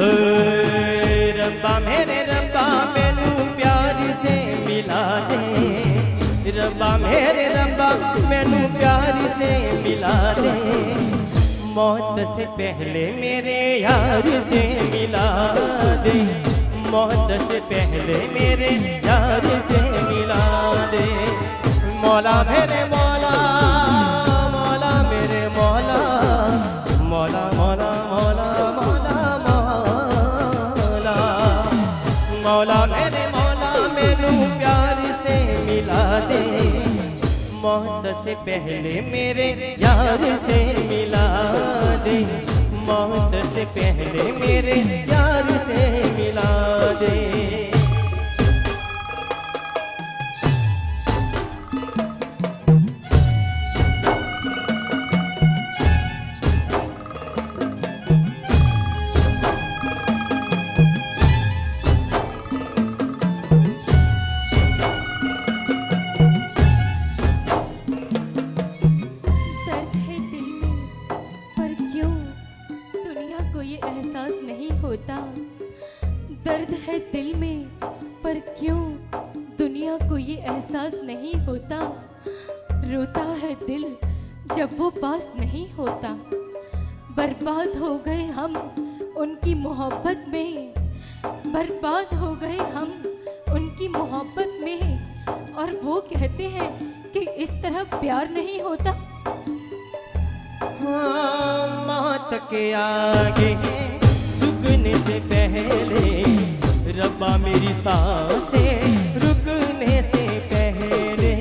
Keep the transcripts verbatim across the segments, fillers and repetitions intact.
रब्बा मेरे रब्बा मैनू प्यार से मिला दे, रब्बा मेरे रब्बा मैनू प्यार से मिला दे, मौत से पहले मेरे यार से मिला दे, मौत से पहले मेरे यार से मिला दे। मौला मेरे मौला, मौला मेरे मौला, मौला मौला मौला मौला मौला, मौला मेरे मौला मेनू प्यार से मिला दे, मौत से पहले मेरे यार से मिला दे, मौत से पहले मेरे यार से मिला दे। दर्द है दिल में पर क्यों दुनिया को ये एहसास नहीं होता, रोता है दिल जब वो पास नहीं होता, बर्बाद हो गए हम उनकी मोहब्बत में, बर्बाद हो गए हम उनकी मोहब्बत में, और वो कहते हैं कि इस तरह प्यार नहीं होता। हाँ, मौत के आगे रुकने से पहले रब्बा मेरी सांसें रुकने से पहले,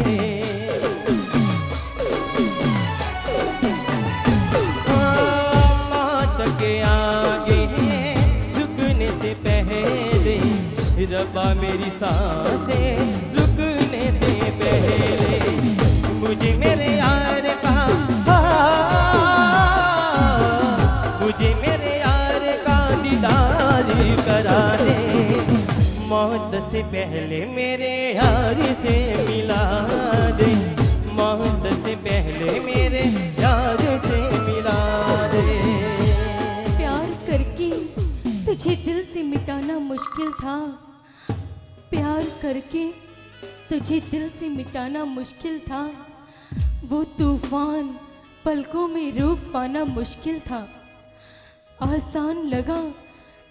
मौत के आगे रुकने से पहले रब्बा मेरी सांसें रुकने से पहले, मुझे मेरे यार का मुझे मेरे करा दे, मौत से पहले मेरे यार से मिला दे, मौत से पहले मेरे यार से मिला दे। प्यार करके तुझे दिल से मिटाना मुश्किल था, प्यार करके तुझे दिल से मिटाना मुश्किल था, वो तूफान पलकों में रोक पाना मुश्किल था, आसान लगा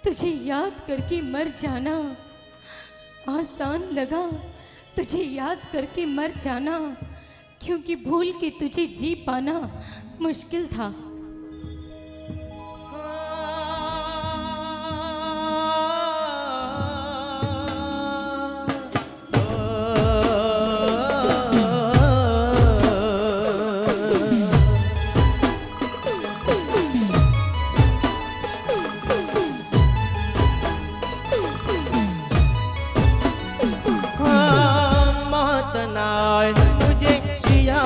तुझे याद करके मर जाना, आसान लगा तुझे याद करके मर जाना, क्योंकि भूल के तुझे जी पाना मुश्किल था। मुझे किया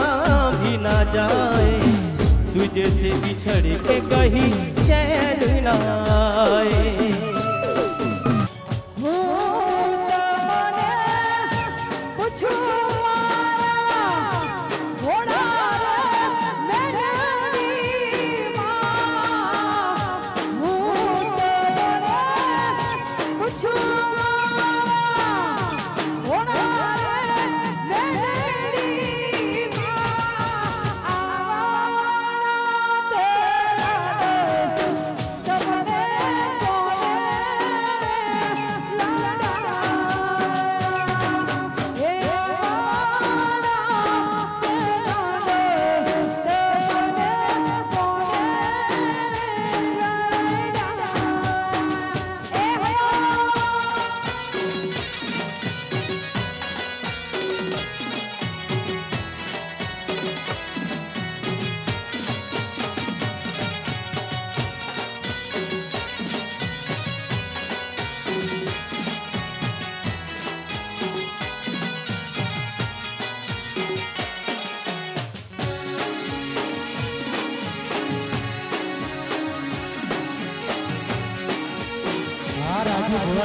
भी ना जाए, तुझे से बिछड़ के कहीं चैन ना आए, बुआ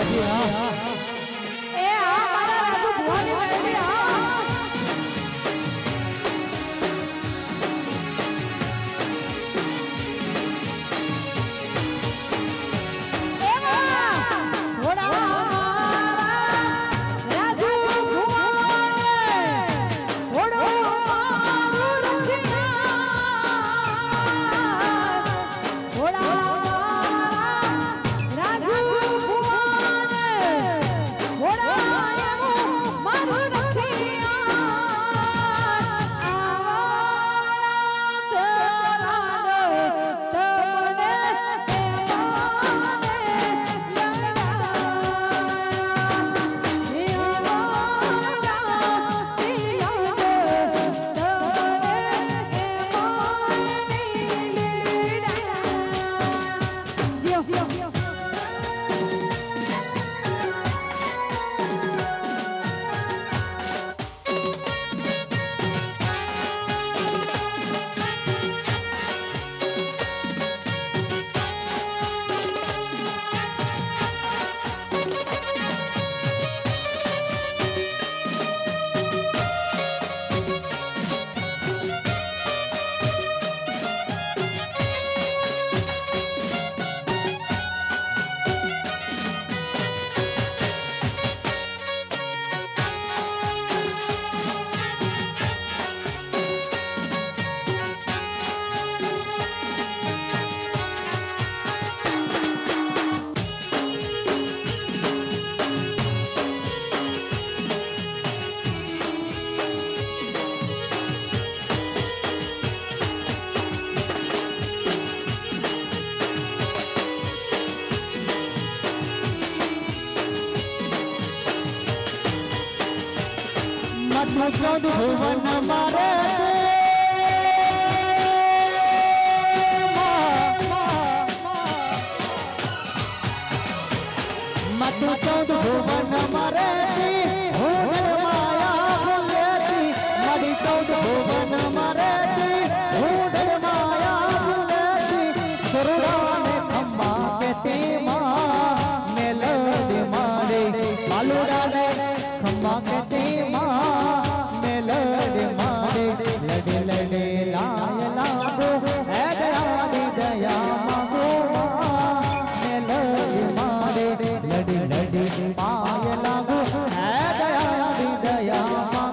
जी। हाँ, ए हाँ हमारा राजू बुआ जी बैठे। हाँ, ए वो भगत भुवन मारे मधुसूद भुवन मरे भुवन माया भुलेती मधुसूद भुवन मरे भुवन माया भुलेती सुरवान खम्मा कहते माँ मेलड़ी मारे मालूरान खम्मा कहते माँ मेलड़ी मारे लड़े लड़े लाल लालो है दयाली दया माँगो मेलड़ी मारे लड़ी लड़ी पाय लागू है दया दी दया मांगो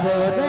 What?